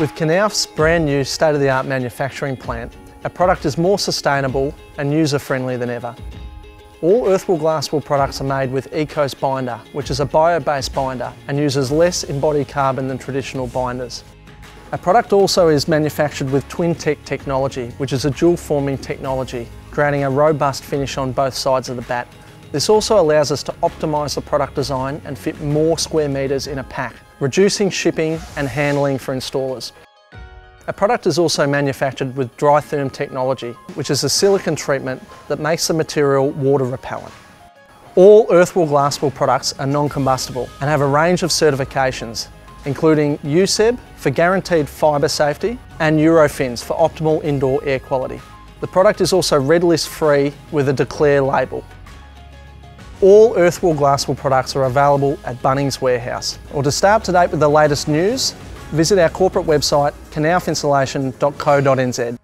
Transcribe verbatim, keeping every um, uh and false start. With Knauf's brand new state-of-the-art manufacturing plant, our product is more sustainable and user-friendly than ever. All Earthwool Glasswool products are made with ECOSE binder, which is a bio-based binder and uses less embodied carbon than traditional binders. Our product also is manufactured with TwinTech technology, which is a dual forming technology, creating a robust finish on both sides of the bat. This also allows us to optimise the product design and fit more square metres in a pack, reducing shipping and handling for installers. Our product is also manufactured with Dry Therm technology, which is a silicone treatment that makes the material water repellent. All Earthwool Glasswool products are non-combustible and have a range of certifications, including U S E B for guaranteed fibre safety and Eurofins for optimal indoor air quality. The product is also red list free with a Declare label. All Earthwool Glasswool products are available at Bunnings Warehouse. Or to stay up to date with the latest news, visit our corporate website, knauf insulation dot co dot n z.